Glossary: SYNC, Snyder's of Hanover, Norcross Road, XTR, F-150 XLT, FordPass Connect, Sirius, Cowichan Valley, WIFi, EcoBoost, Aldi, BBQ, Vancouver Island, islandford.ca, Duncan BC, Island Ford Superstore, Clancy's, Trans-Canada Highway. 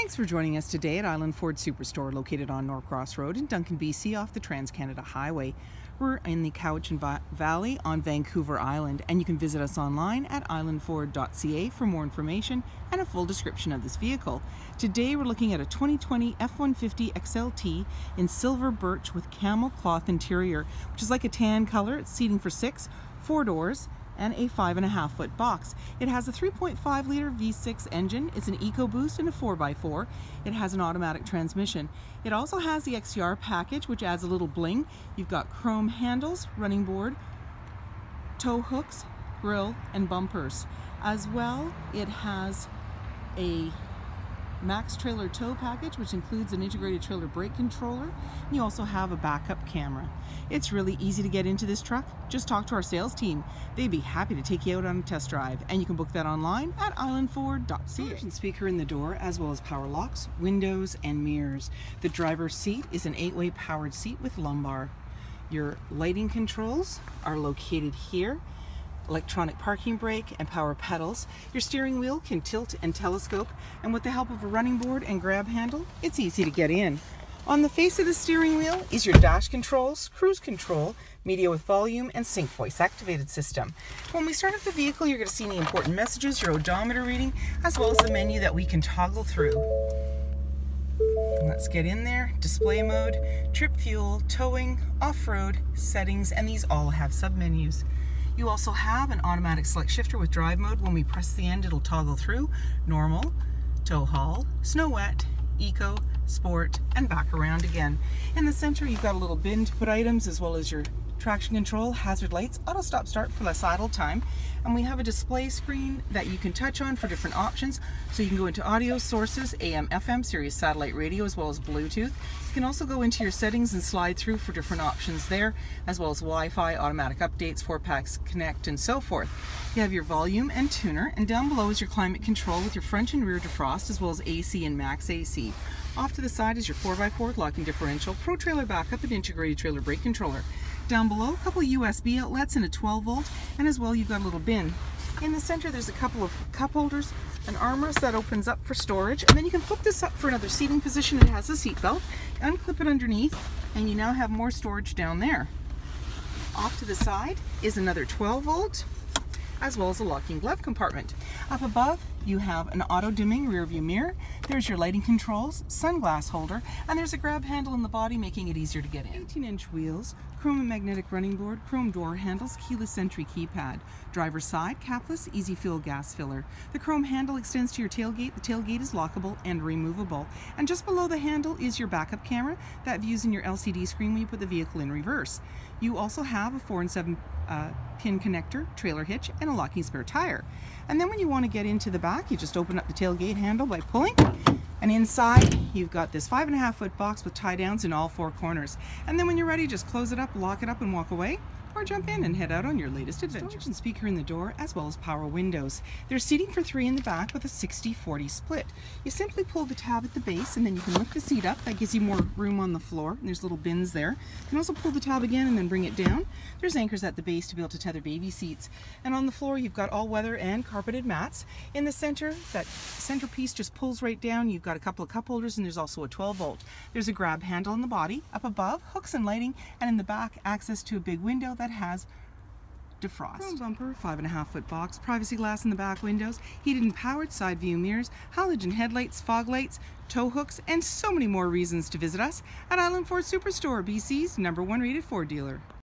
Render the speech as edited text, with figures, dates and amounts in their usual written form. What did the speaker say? Thanks for joining us today at Island Ford Superstore, located on Norcross Road in Duncan, BC, off the Trans-Canada Highway. We're in the Cowichan Valley on Vancouver Island, and you can visit us online at islandford.ca for more information and a full description of this vehicle. Today we're looking at a 2020 F-150 XLT in silver birch with camel cloth interior, which is like a tan color. It's seating for 6, 4 doors, and a 5.5-foot box. It has a 3.5-liter V6 engine. It's an EcoBoost and a 4x4. It has an automatic transmission. It also has the XTR package, which adds a little bling. You've got chrome handles, running board, tow hooks, grille, and bumpers. As well, it has a max trailer tow package, which includes an integrated trailer brake controller, and you also have a backup camera. It's really easy to get into this truck. Just talk to our sales team. They'd be happy to take you out on a test drive, and you can book that online at islandford.ca. Speaker in the door, as well as power locks, windows, and mirrors. The driver's seat is an 8-way powered seat with lumbar. Your lighting controls are located here. Electronic parking brake and power pedals. Your steering wheel can tilt and telescope, and with the help of a running board and grab handle, it's easy to get in. On the face of the steering wheel is your dash controls, cruise control, media with volume, and SYNC voice activated system. When we start up the vehicle, you're going to see any important messages, your odometer reading, as well as the menu that we can toggle through. Let's get in there. Display mode, trip fuel, towing, off-road, settings, and these all have submenus. You also have an automatic select shifter with drive mode. When we press the end, it'll toggle through normal, tow haul, snow wet, eco, sport, and back around again. In the center, you've got a little bin to put items, as well as your traction control, hazard lights, auto stop start for less idle time. And we have a display screen that you can touch on for different options. So you can go into audio sources, AM, FM, Sirius satellite radio, as well as Bluetooth. You can also go into your settings and slide through for different options there, as well as Wi-Fi, automatic updates, FordPass Connect, and so forth. You have your volume and tuner, and down below is your climate control with your front and rear defrost, as well as AC and max AC. Off to the side is your 4x4 locking differential, pro trailer backup, and integrated trailer brake controller. Down below, a couple of USB outlets and a 12-volt, and as well you've got a little bin. In the center there's a couple of cup holders, an armrest that opens up for storage, and then you can flip this up for another seating position. It has a seat belt. Unclip it underneath, and you now have more storage down there. Off to the side is another 12-volt, as well as a locking glove compartment. Up above, you have an auto-dimming rear-view mirror. There's your lighting controls, sunglass holder, and there's a grab handle in the body, making it easier to get in. 18-inch wheels, chrome and magnetic running board, chrome door handles, keyless entry keypad. Driver's side, capless, easy fill gas filler. The chrome handle extends to your tailgate. The tailgate is lockable and removable. And just below the handle is your backup camera that views in your LCD screen when you put the vehicle in reverse. You also have a 4- and 7-pin connector, trailer hitch, and a locking spare tire. And then when you want to get into the back, you just open up the tailgate handle by pulling, and inside you've got this 5.5-foot box with tie downs in all 4 corners. And then when you're ready, just close it up, lock it up, and walk away, or jump in and head out on your latest adventure. Storage and speaker in the door, as well as power windows. There's seating for 3 in the back with a 60-40 split. You simply pull the tab at the base, and then you can lift the seat up. That gives you more room on the floor. And there's little bins there. You can also pull the tab again and then bring it down. There's anchors at the base to be able to tether baby seats. And on the floor, you've got all-weather and carpeted mats. In the center, that center piece just pulls right down. You've got a couple of cup holders, and there's also a 12-volt. There's a grab handle in the body. Up above, hooks and lighting, and in the back, access to a big window that has defrost. Chrome bumper, 5.5-foot box, privacy glass in the back windows, heated and powered side view mirrors, halogen headlights, fog lights, tow hooks, and so many more reasons to visit us at Island Ford Superstore, BC's #1 rated Ford dealer.